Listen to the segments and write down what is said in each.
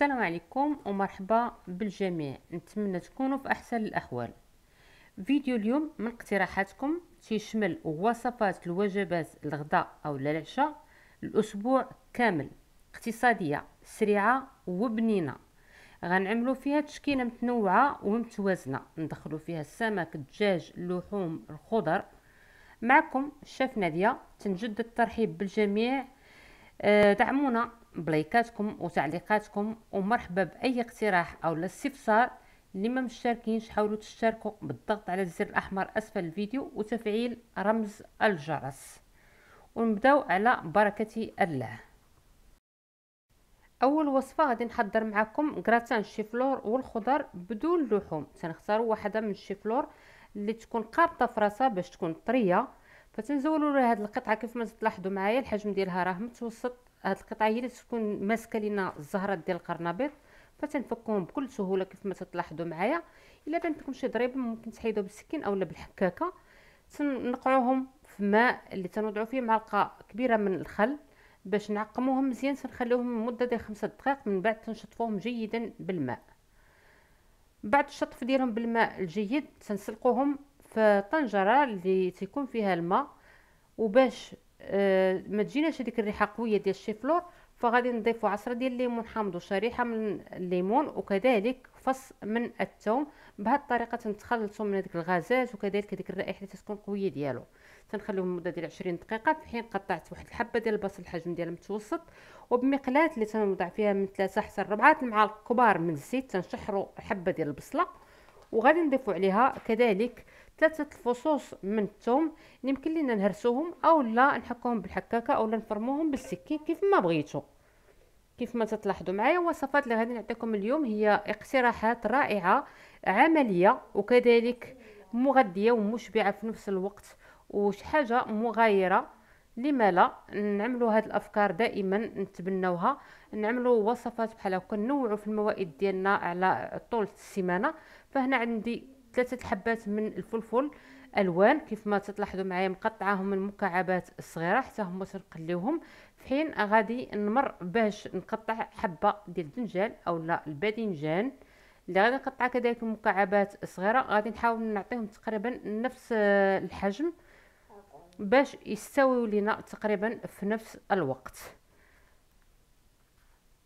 السلام عليكم ومرحبا بالجميع. نتمنى تكونوا في احسن الاحوال. فيديو اليوم من اقتراحاتكم تيشمل وصفات الوجبات الغداء او العشاء الاسبوع كامل، اقتصاديه سريعه وبنينه. غنعملوا فيها تشكيله متنوعه ومتوازنه، ندخلوا فيها السمك، الدجاج، اللحوم، الخضر. معكم الشيف نادية. تنجد الترحيب بالجميع. دعمونا بلايكاتكم وتعليقاتكم، ومرحبا باي اقتراح او استفسار. اللي ما مشتركينش حاولوا تشتركوا بالضغط على الزر الاحمر اسفل الفيديو وتفعيل رمز الجرس، ونبداو على بركه الله. اول وصفه غادي نحضر معكم غراتان الشيفلور والخضر بدون لحوم. تنختاروا واحده من الشيفلور اللي تكون قابطه في راسها باش تكون طريه، فتنزولوا لها هذه القطعه. كيف ما تلاحظوا معايا الحجم ديالها راه متوسط. هاد القطعه هي اللي تكون ماسكه لينا الزهرات ديال القرنبيط، فتنفكوهم بكل سهوله كيف ما تلاحظوا معايا. الا بان لكم شي ضريبه ممكن تحيدوا بالسكين اولا بالحكاكه. تنقعوهم في ماء اللي تنوضعوا فيه معلقه كبيره من الخل باش نعقموهم مزيان. تنخليوهم مده ديال 5 دقائق، من بعد تنشطفوهم جيدا بالماء. بعد الشطف ديالهم بالماء الجيد تنسلقوهم في طنجره اللي تيكون فيها الماء، وباش ما تجيناش هذيك الريحه قويه ديال الشيفلور فغادي نضيفوا 10 ديال الليمون حامض وشريحه من الليمون، وكذلك فص من الثوم. بهذه الطريقه تنتخلصوا من هذيك الغازات وكذلك هذيك الرائحه اللي تكون قويه ديالو. تنخليهم مده ديال 20 دقيقه، في حين قطعت واحد الحبه ديال البصل الحجم ديالها متوسط، وبمقلاه اللي تنوضع فيها من 3 حتى 4 المعالق كبار من الزيت. تنشحروا حبه ديال البصله وغادي نضيفوا عليها كذلك 3 الفصوص من الثوم. يمكن لينا نهرسوهم او لا نحكوهم بالحكاكه او لا نفرموهم بالسكين كيف ما بغيتو. كيف ما تلاحظوا معايا الوصفات اللي غادي نعطيكم اليوم هي اقتراحات رائعه، عمليه وكذلك مغذيه ومشبعه في نفس الوقت، وشي حاجه مغايره. لما لا نعملوا هاد الافكار دائما نتبناوها، نعملوا وصفات بحال هكا، نوعوا في الموائد ديالنا على طول السيمانه. فهنا عندي 3 حبات من الفلفل الوان كيف ما تلاحظوا معايا، مقطعاهم من مكعبات صغيره حتى هما تنقليوهم، في حين غادي نمر باش نقطع حبه ديال الدنجال اولا الباذنجان اللي غادي نقطعها كذلك مكعبات صغيره. غادي نحاول نعطيهم تقريبا نفس الحجم باش يستويوا لينا تقريبا في نفس الوقت.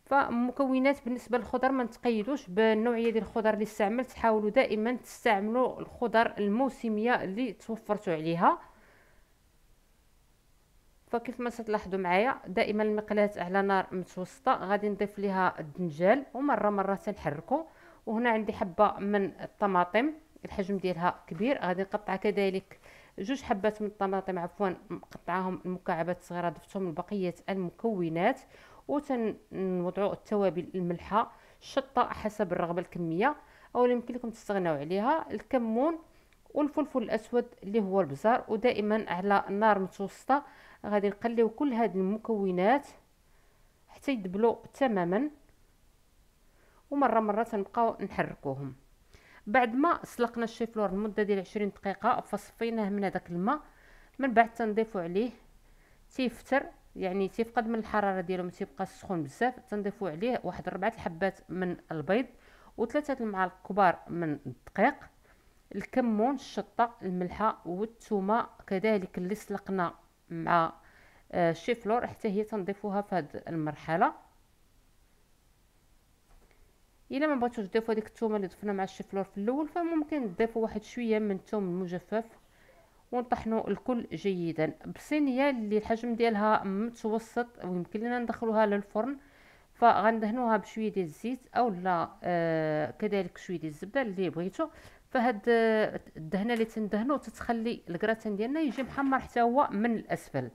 فمكونات بالنسبه للخضر ما نتقيدوش بالنوعيه ديال الخضر اللي استعملت. حاولوا دائما تستعملوا الخضر الموسميه اللي توفرتوا عليها. فكيف ما تلاحظوا معايا دائما المقلاة على نار متوسطه، غادي نضيف لها الدنجال ومره مره تنحركو. وهنا عندي حبه من الطماطم الحجم ديالها كبير، غادي نقطع كذلك 2 حبات من الطماطم، عفوا مقطعاهم مكعبات صغيره، ضفتهم لبقيه المكونات. وتنوضعوا التوابل الملحه، الشطه حسب الرغبه الكميه او يمكن لكم تستغناو عليها، الكمون والفلفل الاسود اللي هو البزار. ودائما على نار متوسطه غادي نقليو كل هذه المكونات حتى يدبلوا تماما، ومره مره تنبقاو نحركوهم. بعد ما سلقنا الشيفلور لمده ديال 20 دقيقه فصفيناه من هذاك الماء، من بعد تنضيفوا عليه تيفتر، يعني تيفقد من الحراره ديالو، ما تيبقاش سخون بزاف. تنضيفوا عليه واحد 4 حبات من البيض و3 المعالق كبار من الدقيق، الكمون، الشطه، الملحه والثومه كذلك اللي سلقنا مع الشيفلور حتى هي تنضيفوها في هذه المرحله. الا ما بغيتوش تضيفوا ديك الثومه اللي ضفنا مع الشيفلور في الاول، فممكن تضيفوا واحد شويه من الثوم المجفف ونطحنوا الكل جيدا. بصينيه اللي الحجم ديالها متوسط ويمكن لنا ندخلوها للفرن، فغندهنوها بشويه ديال الزيت اولا كذلك شويه ديال الزبده اللي بغيتو. فهاد الدهنه اللي تندهنو تتخلي الكراتان ديالنا يجي محمر حتى هو من الاسفل.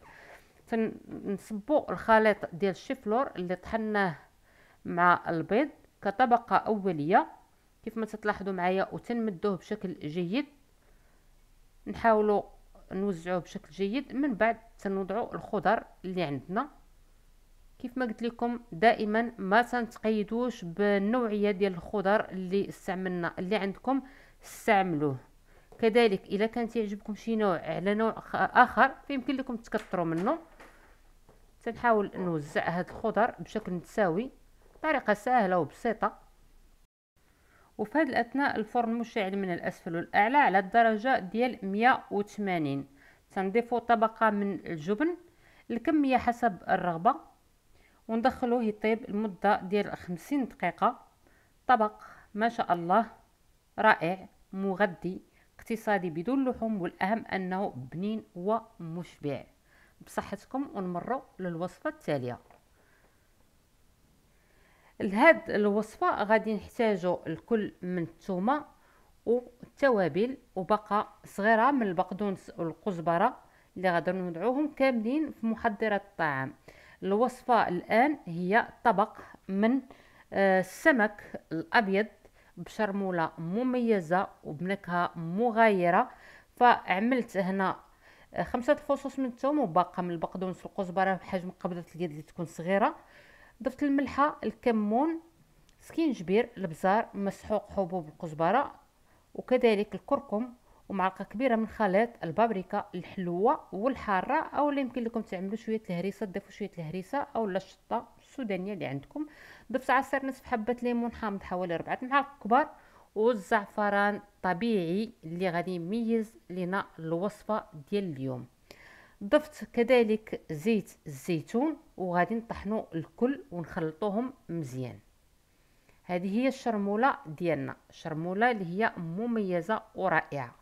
تنصبوا الخليط ديال الشيفلور اللي طحناه مع البيض كطبقه اوليه كيف ما تلاحظوا معايا، وتنمدوه بشكل جيد، نحاولوا نوزعوه بشكل جيد. من بعد تنوضعوا الخضر اللي عندنا. كيف ما قلت لكم دائما ما تنتقيدوش بالنوعيه ديال الخضر اللي استعملنا، اللي عندكم استعملوه. كذلك الا كان تعجبكم شي نوع على نوع اخر فيمكن لكم تكثروا منه. تنحاول نوزع هذا الخضر بشكل متساوي طريقة سهلة وبسيطة. وفي هذا الأثناء الفرن مشعل من الأسفل والأعلى على الدرجة ديال 180. سنضيفو طبقة من الجبن، الكمية حسب الرغبة، وندخلوه يطيب لمدة ديال 50 دقيقة. طبق ما شاء الله رائع، مغذي، اقتصادي، بدون لحوم، والأهم أنه بنين ومشبع. بصحتكم، ونمروا للوصفة التالية. لهاد الوصفة غادي نحتاجو الكل من الثومة والتوابل وبقى صغيرة من البقدونس والقزبرة اللي غادي نوضعوهم كاملين في محضرة الطعام. الوصفة الآن هي طبق من السمك الأبيض بشرمولة مميزة وبنكهة مغايرة. فعملت هنا 5 فصوص من الثوم وباقة من البقدونس والقزبرة بحجم قبضة اليد اللي تكون صغيرة. ضفت الملحة، الكمون، سكينجبير، البزار مسحوق، حبوب القزبرة وكذلك الكركم، ومعلقة كبيرة من خليط البابريكا الحلوة والحارة، أو اللي يمكن لكم تعملوا شوية الهريسة، تضيفوا شوية الهريسة أو الشطة السودانية اللي عندكم. ضفت عصير نصف حبة ليمون حامض حوالي 4 معالق كبار، والزعفران طبيعي اللي غادي يميز لنا الوصفة ديال اليوم. ضفت كذلك زيت الزيتون وغادي نطحنوا الكل ونخلطوهم مزيان. هذه هي الشرمولة ديالنا، الشرمولة اللي هي مميزة ورائعة.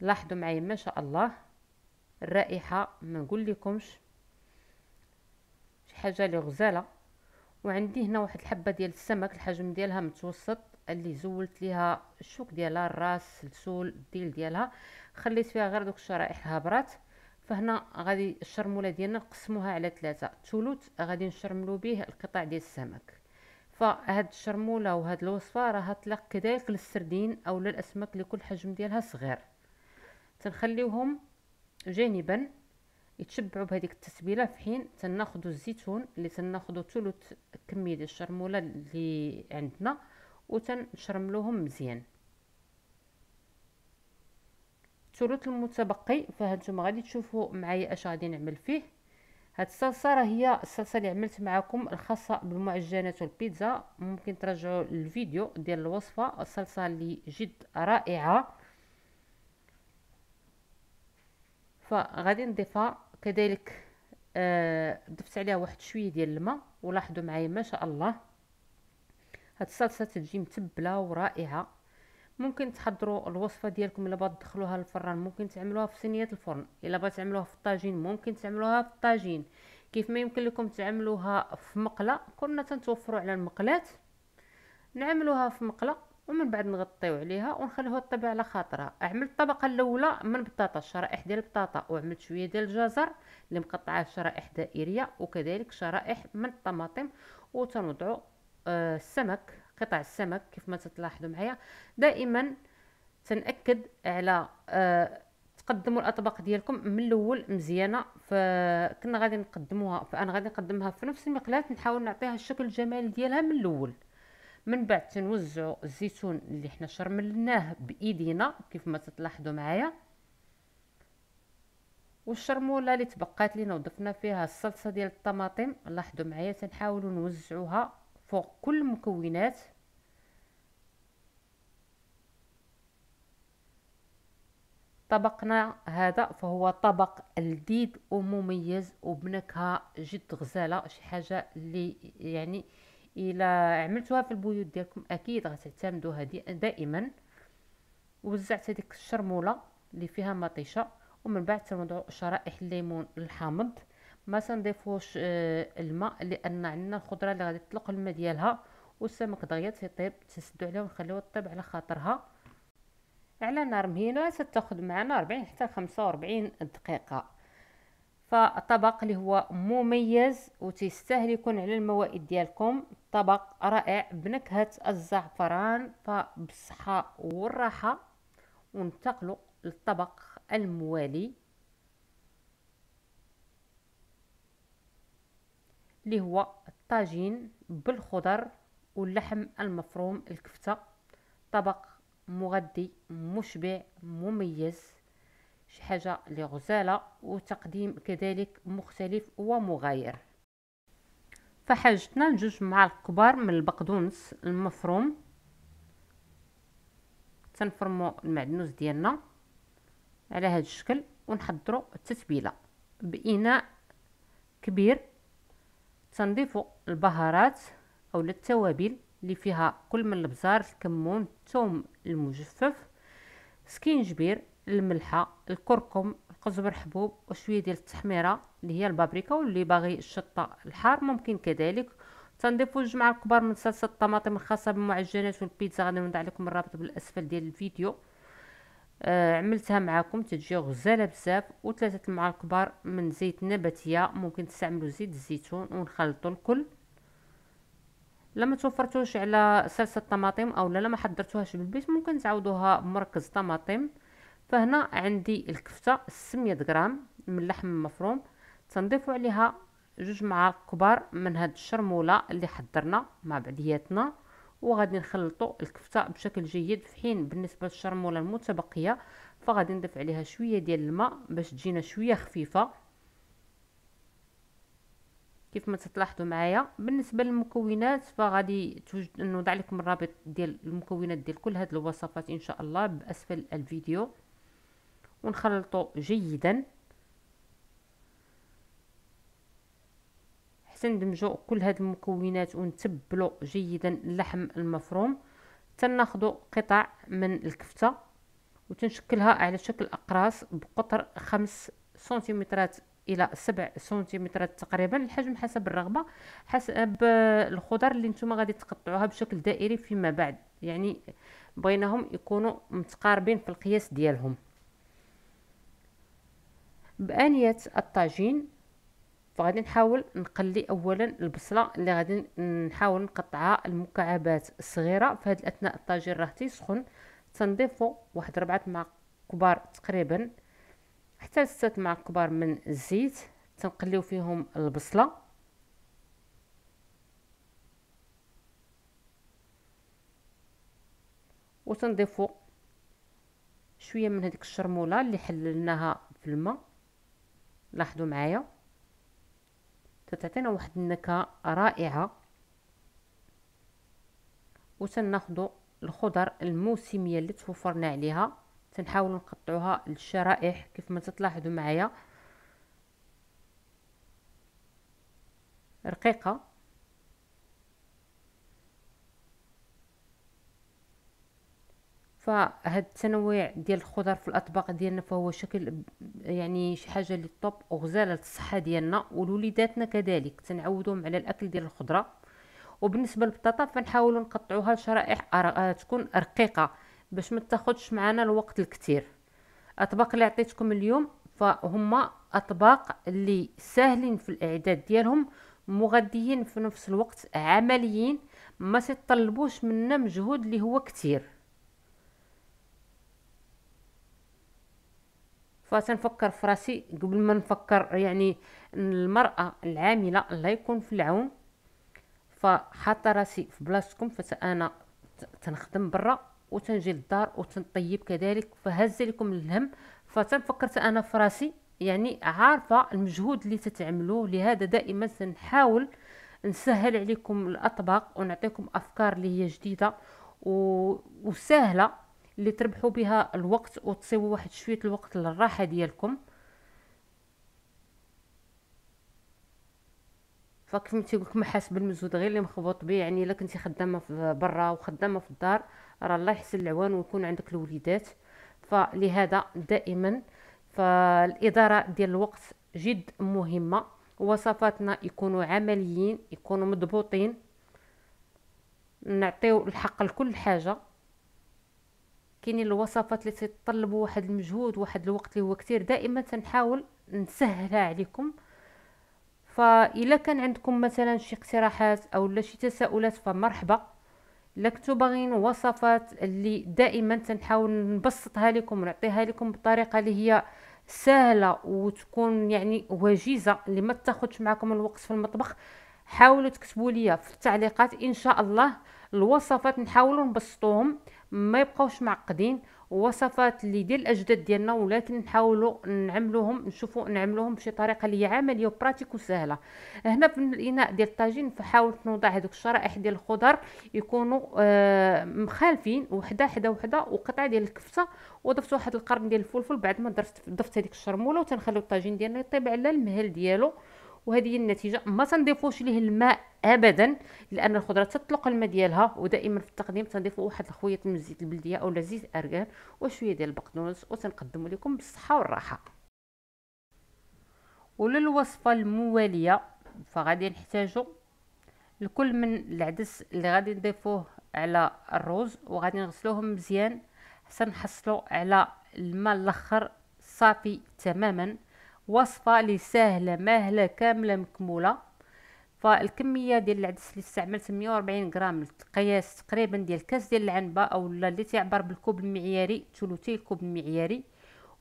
لاحظوا معي ما شاء الله الرائحة، ما نقول لكمش شي حاجة اللي غزالة. وعندي هنا واحد الحبة ديال السمك الحجم ديالها متوسط اللي زولت ليها الشوك ديالها، الراس، السول، الديل ديالها، خليت فيها غير دوك الشرائح الهابرات. فهنا غادي الشرمولة ديالنا نقسموها على 3، ثلث غادي نشرملو به القطع ديال السمك. فهاد الشرمولة وهاد الوصفة راها تطلق كذلك للسردين او للاسماك اللي كل حجم ديالها صغير. تنخليوهم جانبا يتشبعوا بهذيك التتبيله، في حين تناخذوا الزيتون اللي تناخذوا ثلث كميه ديال الشرموله اللي عندنا وتنشرملوهم مزيان. الثلث المتبقي فهانتوما غادي تشوفوا معايا اش غادي نعمل فيه. هاد الصلصه راه هي الصلصه اللي عملت معكم الخاصه بالمعجنات والبيتزا، ممكن ترجعوا الفيديو ديال الوصفه، الصلصه اللي جد رائعه. فغادي نضيفها كذلك، ضفت عليها واحد شويه ديال الماء. ولاحظوا معايا ما شاء الله هاد الصلصه تجي متبله ورائعه. ممكن تحضروا الوصفه ديالكم، الا بغات تدخلوها للفران ممكن تعملوها في صينيه الفرن، الا بغات تعملوها في الطاجين ممكن تعملوها في الطاجين، كيف ما يمكن لكم تعملوها في مقله. كنا تنتوفروا على المقلات، نعملوها في مقله ومن بعد نغطيو عليها ونخليوها تطيب على خاطرها. عملت الطبقه الاولى من البطاطا، الشرائح ديال البطاطا، وعملت شويه ديال الجزر اللي مقطعه شرائح دائريه، وكذلك شرائح من الطماطم. وتنوضعوا السمك، قطع السمك كيف ما تلاحظوا معايا. دائما تنأكد على تقدموا الاطباق ديالكم من الاول مزيانه. فكنا غادي نقدموها، فانا غادي نقدمها في نفس المقلاه، نحاول نعطيها الشكل الجمالي ديالها من الاول. من بعد تنوزعوا الزيتون اللي حنا شرملناه بايدينا كيف ما تلاحظوا معايا، والشرموله اللي تبقات لينا وضفنا فيها الصلصه ديال الطماطم. لاحظوا معايا تنحاولوا نوزعوها فوق كل المكونات. طبقنا هذا فهو طبق لذيذ ومميز وبنكهه جد غزاله، شي حاجه اللي يعني الا عملتوها في البيوت ديالكم اكيد غتعتمدوها دائما. وزعت هذيك الشرموله اللي فيها مطيشه، ومن بعد تنوضعوا شرائح الليمون الحامض. ما تنضيفوش الماء لان عندنا الخضره اللي غادي تطلق الماء ديالها، والسمك دغيا تيطيب، تسدو عليه ونخليوه طيب على خاطرها على نار مهينه. ستاخذ معنا 40 حتى 45 دقيقه. فطبق اللي هو مميز وتستاهل يكون على الموائد ديالكم، طبق رائع بنكهه الزعفران. فبالصحه والراحه، وننتقلوا للطبق الموالي اللي هو الطاجين بالخضر واللحم المفروم، الكفته. طبق مغذي مشبع مميز، شي حاجه اللي غزاله، وتقديم كذلك مختلف ومغاير. فحاجتنا جوج معالق كبار من البقدونس المفروم. تنفرمو المعدنوس ديالنا على هذا الشكل ونحضروا التتبيله باناء كبير. تنضيفوا البهارات او التوابل اللي فيها كل من البزار، الكمون، الثوم المجفف، سكينجبير، الملحه، الكركم، قزبر حبوب، وشويه ديال التحميره اللي هي البابريكا، واللي باغي الشطه الحار ممكن كذلك. تنضيفوا جوج معالق كبار من صلصه الطماطم الخاصه بالمعجنات والبيتزا. غادي نوضع لكم الرابط بالاسفل ديال الفيديو. عملتها معكم تجي غزاله بزاف. وثلاثه المعالق كبار من زيت نباتيه، ممكن تستعملوا زيت الزيتون، ونخلطوا الكل. لما توفرتوش على صلصه الطماطم او لما حضرتوهاش بالبيت ممكن تعوضوها بمركز طماطم. فهنا عندي الكفته 600 غرام من لحم مفروم، تنضيفوا عليها جوج معالق كبار من هاد الشرموله اللي حضرنا مع بعضياتنا، وغادي نخلطوا الكفته بشكل جيد. في حين بالنسبه للشرموله المتبقيه فغادي نضيف عليها شويه ديال الماء باش تجينا شويه خفيفه. كيف ما تلاحظوا معايا بالنسبه للمكونات فغادي نوضع لكم الرابط ديال المكونات ديال كل هاد الوصفات ان شاء الله باسفل الفيديو. ونخلطوا جيدا حتى ندمجوا كل هاد المكونات ونتبلوا جيدا اللحم المفروم. تناخذوا قطع من الكفته وتنشكلها على شكل اقراص بقطر 5 سنتيمترات الى 7 سنتيمترات تقريبا، الحجم حسب الرغبه، حسب الخضر اللي نتوما غادي تقطعوها بشكل دائري فيما بعد. يعني بغيناهم يكونوا متقاربين في القياس ديالهم. بانيه الطاجين فغادي نحاول نقلي اولا البصله اللي غادي نحاول نقطعها المكعبات الصغيره. في هذه الاثناء الطاجين راه تيسخن، تنضيفوا واحد 4 معالق كبار تقريبا حتى 6 معالق كبار من الزيت، تنقليو فيهم البصله. وتنضيفوا شويه من هذيك الشرموله اللي حللناها في الماء. لاحظوا معايا تعطينا واحد النكهه رائعه. وتناخذوا الخضر الموسميه اللي توفرنا عليها، تنحاولوا نقطعوها للشرائح كيف ما تلاحظوا معايا رقيقه. فهاد التنويع ديال الخضر في الاطباق ديالنا فهو شكل يعني شي حاجه اللي طوب وغزاله للصحه ديالنا ولوليداتنا كذلك. تنعودهم على الاكل ديال الخضره. وبالنسبه للبطاطا فنحاولوا نقطعوها لشرائح تكون رقيقه باش ما تاخذش معنا الوقت الكثير. الاطباق اللي عطيتكم اليوم فهما اطباق اللي ساهلين في الاعداد ديالهم، مغذيين في نفس الوقت، عمليين، ما تطلبوش منا مجهود اللي هو كثير. فتنفكر في راسي قبل ما نفكر، يعني المراه العامله الله يكون في العون، فحاطه راسي في بلاصتكم. فانا تنخدم برا وتنجي للدار وتنطيب كذلك، فهز لكم الهم. فتنفكرت انا في راسي، يعني عارفه المجهود اللي تتعملوه. لهذا دائما تنحاول نسهل عليكم الاطباق ونعطيكم افكار اللي هي جديده وسهله اللي تربحوا بها الوقت وتصيبوا واحد شويه الوقت للراحه ديالكم. فكيف ما تيقول لكم حاسب المزود غير اللي مخبوط به. يعني الا كنتي خدامه في برا وخدامه في الدار راه الله يحسن العوان ويكون عندك الوليدات. فلهذا دائما فالاداره ديال الوقت جد مهمه. وصفاتنا يكونوا عمليين، يكونوا مضبوطين، نعطيو الحق لكل حاجه. كاينين الوصفات اللي تتطلبوا واحد المجهود واحد الوقت اللي هو كتير، دائما تنحاول نسهلها عليكم. فإلا كان عندكم مثلا شي اقتراحات او لا شي تساؤلات فمرحبا. الا كنتو باغيين وصفات اللي دائما تنحاول نبسطها لكم ونعطيها لكم بطريقه اللي هي سهله وتكون يعني وجيزه اللي ما تاخذش معكم الوقت في المطبخ، حاولوا تكتبوا لي في التعليقات. ان شاء الله الوصفات نحاولوا نبسطوهم ما يبقاوش معقدين، ووصفات اللي ديال الاجداد ديالنا، ولكن نحاولوا نعملوهم، نشوفوا نعملوهم بشي طريقه اللي عمليه وبراتيك وسهله. هنا في الاناء ديال الطاجين فحاولت نوضع هذوك الشرائح ديال الخضر يكونوا مخالفين وحده وقطعه ديال الكفته، وضفت واحد القرن ديال الفلفل بعد ما ضفت هذيك الشرموله، وتنخليو الطاجين ديالنا يطيب على المهل ديالو، وهذه هي النتيجه. ما تنضيفوش ليه الماء ابدا، لان الخضره تطلق الماء ديالها، ودائما في التقديم تنضيفوا واحد الخويط من الزيت البلديه اولا زيت ارغان وشويه ديال البقدونس، وتنقدموا لكم بالصحه والراحه. وللوصفه المواليه فغادي نحتاجوا الكل من العدس اللي غادي نضيفوه على الرز، وغادي نغسلوهم مزيان حتى نحصلوا على الماء الاخر صافي تماما. وصفه لي سهله ماهله كامله مكموله. فالكميه ديال العدس اللي استعملت 140 غرام، القياس تقريبا ديال كاس ديال العنبه اولا اللي تعبر بالكوب المعياري، ثلثي الكوب المعياري.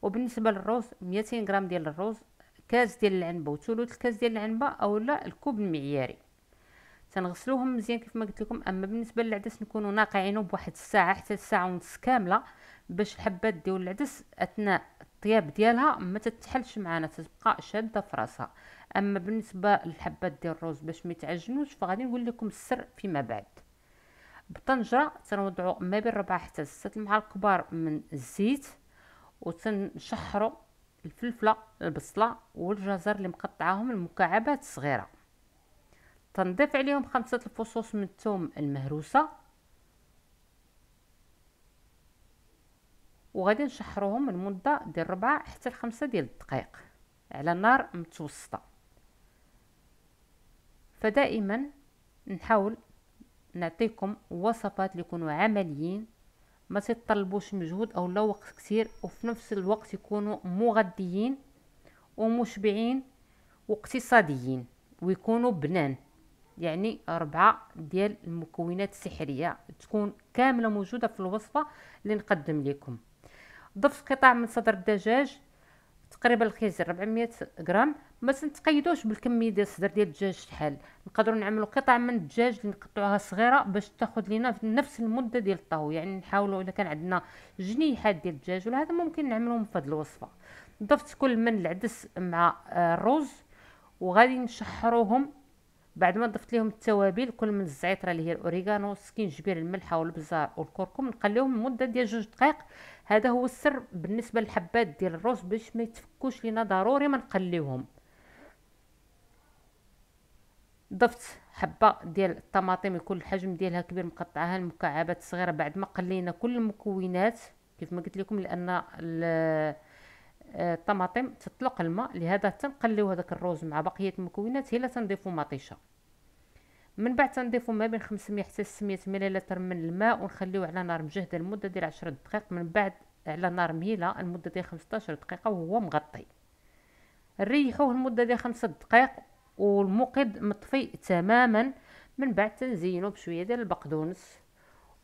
وبالنسبه للرز 200 غرام ديال الرز، كاس ديال العنبه وثلث الكاس ديال العنبه اولا الكوب المعياري. تنغسلوهم مزيان كيف ما قلت لكم. اما بالنسبه للعدس نكونوا ناقعينه بواحد الساعه حتى الساعه ونص كامله، باش الحبات ديال العدس اثناء الطياب ديالها ما تتحلش معنا، تبقى شاده في راسها. اما بالنسبه للحبات ديال الرز باش ما يتعجنوش فغادي نقول لكم السر فيما بعد. بالطنجره تنوضعوا ما بين 4 حتى 6 المعالق كبار من الزيت، وتنشحروا الفلفله البصله والجزر اللي مقطعاهم المكعبات الصغيره. تنضيف عليهم 5 الفصوص من الثوم المهروسه، وغادي نشحروهم لمده ديال 4 حتى 5 ديال الدقائق على نار متوسطه. فدائما نحاول نعطيكم وصفات اللي يكونوا عمليين، ما تطلبوش مجهود او لا وقت كثير، وفي نفس الوقت يكونوا مغذيين ومشبعين واقتصاديين، ويكونوا بنان. يعني 4 ديال المكونات السحريه تكون كامله موجوده في الوصفه اللي نقدم لكم. ضفت قطع من صدر الدجاج تقريبا الخيزر 400 غرام. ما تنتقيدوش بالكميه ديال الصدر ديال الدجاج شحال، نقدروا نعملوا قطع من الدجاج اللي نقطعوها صغيره باش تاخذ لينا نفس المده ديال الطهو. يعني نحاولوا الا كان عندنا جنيحات ديال الدجاج ولا هذا ممكن نعملوهم في هذه الوصفه. ضفت كل من العدس مع الرز، وغادي نشحروهم بعد ما ضفت لهم التوابل كل من الزعتره اللي هي الاوريغانو السكينجبير الملحه والبزار والكركم، نقليوهم لمده ديال 2 دقائق. هذا هو السر بالنسبه للحبات ديال الرز باش ما يتفكوش لينا، ضروري ما نقليوهم. ضفت حبه ديال الطماطم يكون الحجم ديالها كبير مقطعاها المكعبات الصغيره بعد ما قلينا كل المكونات كيف ما قلت لكم، لان الطماطم تطلق الماء، لهذا تنقليو هذاك الرز مع بقيه المكونات. هلا تنضيفوا مطيشه، من بعد تنضيفوا ما بين 500 حتى 600 مليلتر من الماء، ونخليوه على نار مجهده لمده ديال 10 دقائق، من بعد على نار مهيله لمده ديال 15 دقيقه وهو مغطي. نريحوه لمده ديال 5 دقائق والموقد مطفي تماما. من بعد تنزينوا بشويه ديال البقدونس،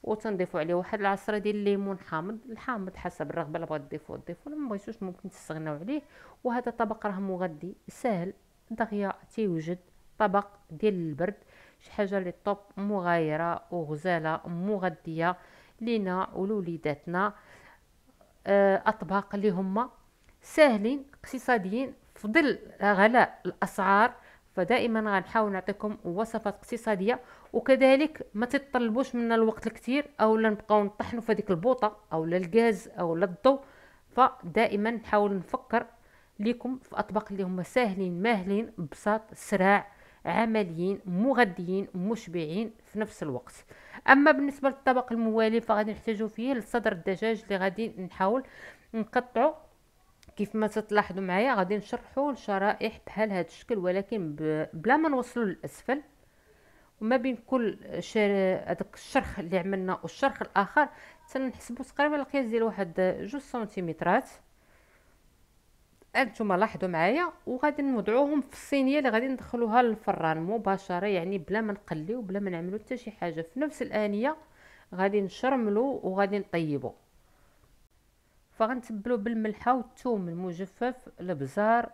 وتنضيفوا عليه واحد العصره ديال الليمون حامض، الحامض حسب الرغبه، اللي بغا تضيفوه ضيفوه، اللي ما بغيتوش ممكن تستغناو عليه. وهذا طبق راه مغذي سهل دغيا تيوجد، طبق ديال البرد، شي حاجه اللي طوب مغايره وغزاله مغذيه لينا ولوليداتنا. اطباق اللي هما ساهلين اقتصاديين في ظل غلاء الاسعار، فدائما غنحاول نعطيكم وصفات اقتصاديه، وكذلك ما تتطلبوش منا الوقت الكثير اولا نبقاو نطحنوا في هذيك البوطه اولا الغاز اولا الضو. فدائما نحاول نفكر لكم في اطباق اللي هما ساهلين ماهلين ببساط سراع، عمليين مغذيين مشبعين في نفس الوقت. اما بالنسبه للطبق الموالي فغادي نحتاجوا فيه لصدر الدجاج اللي غادي نحاول نقطعو كيف ما تلاحظوا معايا، غادي نشرحوا الشرائح بحال هذا الشكل، ولكن بلا ما نوصلوا للاسفل. وما بين كل هذاك الشرخ اللي عملنا والشرخ الاخر تنحسبوا تقريبا القياس ديال واحد 2 سنتيمترات، انتم لاحظوا معايا. وغادي نوضعوهم في الصينيه اللي غادي ندخلوها للفران مباشره، يعني بلا ما نقليو بلا ما نعملو حتى شي حاجه، في نفس الانيه غادي نشرملو وغادي نطيبو. فغنتبلو بالملحه والثوم المجفف البزار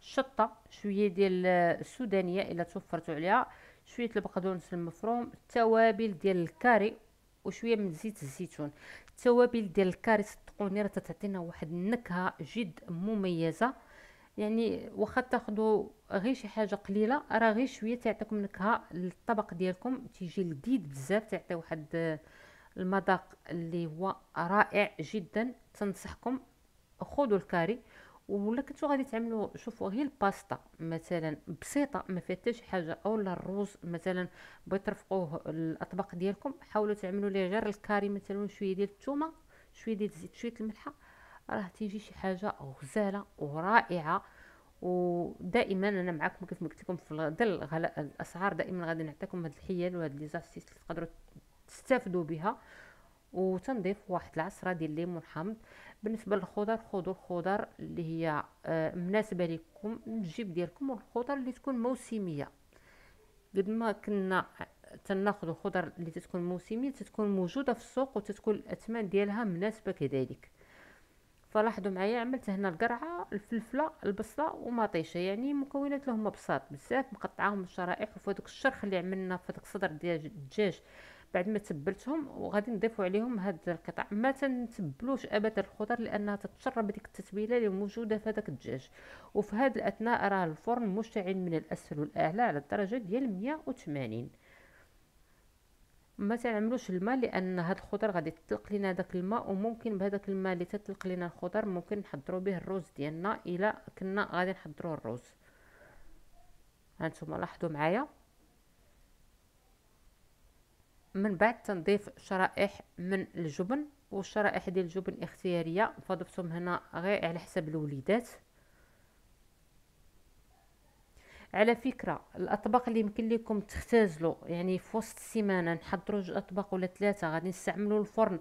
الشطه شويه ديال السودانيه الا توفرتوا عليها، شويه البقدونس المفروم، التوابل ديال الكاري، وشويه من زيت الزيتون. التوابل ديال الكاري صدقوني راه تعطينا واحد النكهه جد مميزه، يعني واخا تاخذوا غير شي حاجه قليله راه غير شويه تعطيكم نكهه للطبق ديالكم، تيجي لذيذ بزاف، تعطي واحد المذاق اللي هو رائع جدا. تنصحكم خذوا الكاري، ولا كنتو غادي تعملوا شوفوا غير الباستا مثلا بسيطه ما فيها حتى شي حاجه، اولا الروز مثلا بغيتو ترفقوه الاطباق ديالكم، حاولوا تعملوا ليه غير الكاري مثلا شويه ديال الثومه شويه ديال الزيت شويه الملحه، راه تيجي شي حاجه غزاله ورائعه. ودائما انا معكم كيف ما قلت لكم في ظل الاسعار، دائما غادي نعطيكم هاد الحيل وهاد لي زاسيس اللي تقدروا تستافدوا بها، وتنضيف واحد العصره ديال الليمون حامض. بالنسبه للخضر خذوا الخضر اللي هي مناسبه لكم من الجيب ديالكم، والخضر اللي تكون موسميه. قد ما كنا تناخذ الخضر اللي تتكون موسميه تتكون موجوده في السوق وتتكون الاثمان ديالها مناسبه كذلك. فلاحظوا معايا عملت هنا القرعه، الفلفله، البصله ومطيشه، يعني مكونات لهم بساط بزاف، مقطعاهم الشرائح. وفي هذاك الشرخ اللي عملنا في هذاك الصدر ديال الدجاج بعد ما تبلتهم، وغادي نضيفوا عليهم هاد القطع. ما تنتبلوش ابدا الخضر لانها تتشرب ديك التتبيله اللي موجوده في هذاك الدجاج. وفي هاد الاثناء راه الفرن مشتعل من الاسفل والاعلى على الدرجه ديال 180. ما تنعملوش الماء لان هاد الخضر غادي تطلق لينا داك الماء، وممكن بهذاك الماء اللي تطلق لينا الخضر ممكن نحضروا به الرز ديالنا الا كنا غادي نحضروا الرز. هانتوما لاحظوا معايا. من بعد تنضيف شرائح من الجبن، والشرائح ديال الجبن اختياريه، فضفتهم هنا غير على حسب الوليدات. على فكره الاطباق اللي يمكن لكم تختازلوا، يعني في وسط السيمانه نحضروا 2 اطباق ولا 3، غادي نستعملوا الفرن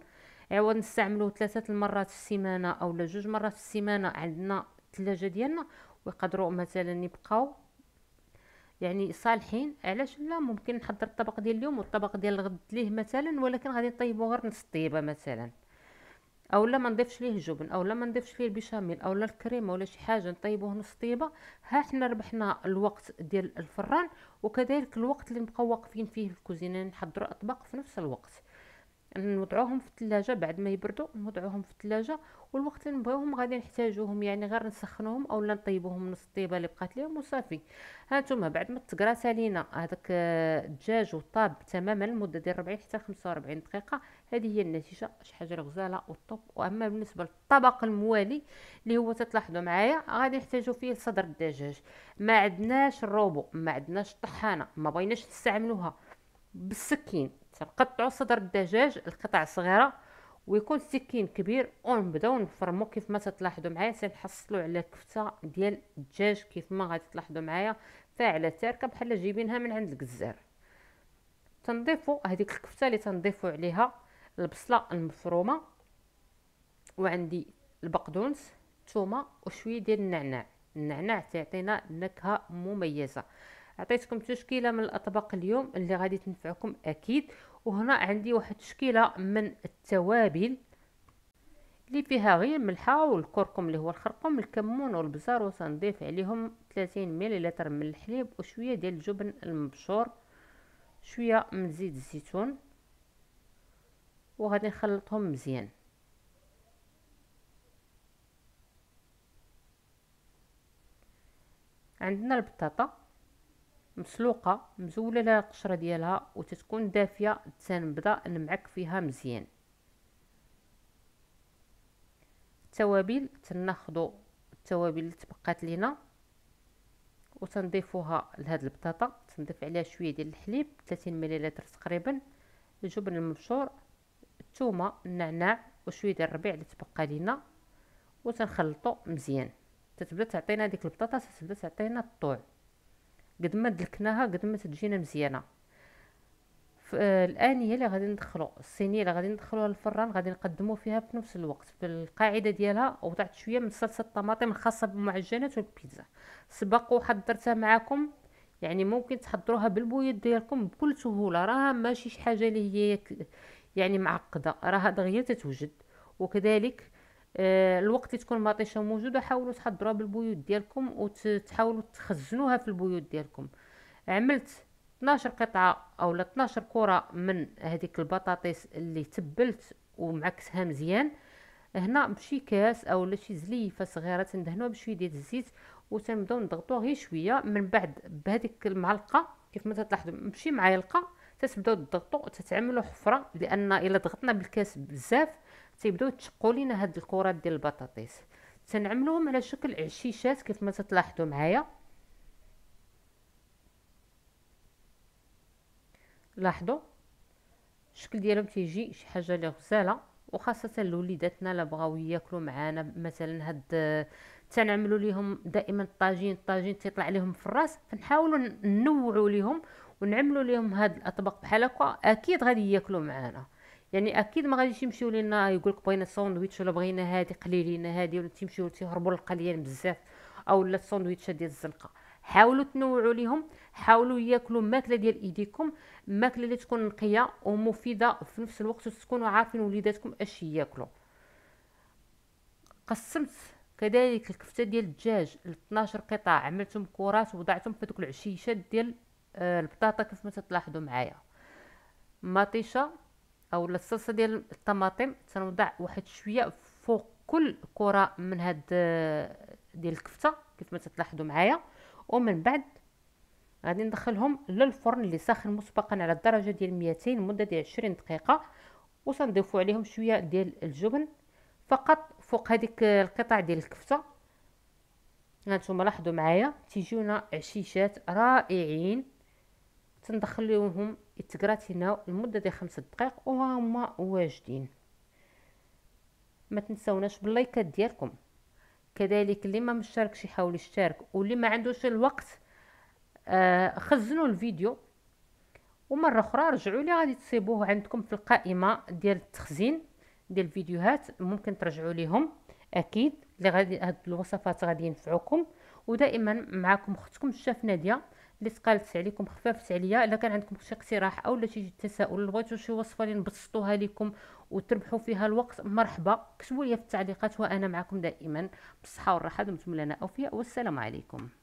عوض نستعملوا 3 المرات في السيمانه اولا 2 مرات في السيمانه. عندنا الثلاجه ديالنا ويقدروا مثلا يبقاو يعني صالحين. علاش لا، ممكن نحضر الطبق ديال اليوم والطبق ديال الغد ليه مثلا، ولكن غادي نطيبو غير نص طيبه مثلا، اولا ما نضيفش ليه الجبن اولا ما نضيفش ليه البيشاميل اولا الكريمه ولا شي حاجه، نطيبوه نص طيبه. ها حنا ربحنا الوقت ديال الفران، وكذلك الوقت اللي نبقاو واقفين فيه في الكوزينه نحضروا اطباق في نفس الوقت. نوضعوهم في الثلاجه بعد ما يبردوا، نوضعوهم في الثلاجه، والوقت اللي نبغيوهم غادي نحتاجوهم يعني غير نسخنوهم اولا نطيبوهم نص الطيبه اللي بقات ليهم وصافي. ها نتوما بعد ما تقراس علينا هذاك الدجاج وطاب تماما لمده ديال 40 حتى 45 دقيقه، هذه هي النتيجه. شي حاجه غزاله والطوب. واما بالنسبه للطبق الموالي اللي هو تلاحظوا معايا غادي نحتاجوا فيه صدر الدجاج، ما عندناش الروبو ما عندناش الطحانه ما بغيناش نستعملوها، بالسكين تنقطعوا صدر الدجاج القطع صغيره ويكون السكين كبير، ونبداو نفرمو. كيف ما تلاحظوا معايا تنحصلوا على كفته ديال الدجاج كيف ما غادي تلاحظوا معايا فاعله تاركه بحال جايبينها من عند الجزار. تنضيفوا هذيك الكفته اللي تنضيفوا عليها البصله المفرومه، وعندي البقدونس، ثومه وشويه ديال النعناع. النعناع تعطينا نكهه مميزه. عطيتكم تشكيله من الاطباق اليوم اللي غادي تنفعكم اكيد. وهنا عندي واحد تشكيله من التوابل اللي فيها غير الملحه والكركم اللي هو الخرقوم، الكمون والبزار، وسنضيف عليهم 30 ملل من الحليب وشويه ديال الجبن المبشور، شويه من زيت الزيتون، وغادي نخلطهم مزيان. عندنا البطاطا مسلوقه مزوله لها القشره ديالها وتتكون دافيه، تنبدا نمعك فيها مزيان. التوابل تناخذوا التوابل اللي تبقات لينا وتنضيفوها لهاد البطاطا، تنضيف عليها شويه ديال الحليب 30 ملل تقريبا، الجبن المبشور، الثومه، النعناع وشويه ديال الربيع اللي تبقى لينا، وتنخلطوا مزيان. تتبدا تعطينا ديك البطاطا تتبدا تعطينا الطعم، قد ما دلكناها قد ما تجينا مزيانه. الانيه اللي غادي ندخلو الصينيه اللي غادي ندخلوها للفران غادي نقدمو فيها في نفس الوقت في القاعده ديالها. وضعت شويه من صلصه الطماطم الخاصه بالمعجنات والبيتزا، سبق وحضرتها معكم، يعني ممكن تحضروها بالبيض ديالكم بكل سهوله، راه ماشي شي حاجه اللي هي يعني معقده، راه دغيا تتوجد. وكذلك الوقت تكون مطيشه موجوده حاولوا تحضروها بالبيوت ديالكم وتحاولوا تخزنوها في البيوت ديالكم. عملت 12 قطعه اولا 12 كره من هذيك البطاطس اللي تبلت ومعكسها مزيان. هنا بشي كاس اولا شي زليفه صغيره تندهنوها بشويه ديال الزيت وتنبداو نضغطوها غير شويه. من بعد بهذيك المعلقه كيف ما تلاحظوا ماشي معلقه تتبداو تضغطوا تتعملوا حفره، لان الا ضغطنا بالكاس بزاف تيبداو تشقوا لينا هاد الكرات ديال البطاطس. تنعملوهم على شكل عشيشات كيف ما تلاحظوا معايا. لاحظوا الشكل ديالهم تيجي شي حاجه اللي غزاله، وخاصه لوليداتنا اللي بغاو ياكلوا معانا مثلا هاد تنعملوا ليهم دائما الطاجين تيطلع لهم في الراس، فنحاولوا ننوعوا ليهم ونعملوا ليهم هاد الاطباق بحال هكا. اكيد غادي ياكلوا معانا، يعني اكيد ما غاديش يمشيو لينا يقول لك بغينا ساندويتش ولا بغينا هادي قليلينا هادي، ولا تيمشيو تيهربوا للقليان بزاف اولا الساندويتشات ديال الزنقه. حاولوا تنوعوا ليهم، حاولوا ياكلوا ماكله ديال ايديكم، ماكله اللي تكون نقيه ومفيده في نفس الوقت، وتكونوا عارفين وليداتكم اش ياكلوا. قسمت كذلك الكفته ديال الدجاج ل 12 قطعه، عملتهم كرات ووضعتهم في دوك العشيشات ديال البطاطا كيف ما تلاحظوا معايا. مطيشه او الصلصه ديال الطماطم تنوضع واحد شويه فوق كل كره من هاد ديال الكفته كيف ما تلاحظوا معايا. ومن بعد غادي ندخلهم للفرن اللي ساخن مسبقا على الدرجه ديال 200 لمده ديال 20 دقيقه، وسنضيفوا عليهم شويه ديال الجبن فقط فوق هذيك القطع ديال الكفته. هانتوما لاحظوا معايا تيجيونا عشيشات رائعين. تندخل لهم التقرات هنا لمده ديال 5 دقائق وهما واجدين. ما تنساوناش باللايكات ديالكم. كذلك اللي ما مشاركش يحاول يشترك، واللي ما عندوش الوقت خزنوا الفيديو ومره اخرى رجعوا لي، غادي تصيبوه عندكم في القائمه ديال التخزين ديال الفيديوهات، ممكن ترجعوا ليهم. اكيد اللي غادي هاد الوصفات غادي ينفعوكم. ودائما معكم اختكم الشيف ناديه اللي تقالت عليكم خفافت عليا. الا كان عندكم شي اقتراح او لا شي تساؤل، بغيتوا شي وصفه اللي نبسطوها لكم وتربحوا فيها الوقت، مرحبا كتبوا لي في التعليقات، وانا معكم دائما بالصحه والراحه. دمتم لنا اوفياء والسلام عليكم.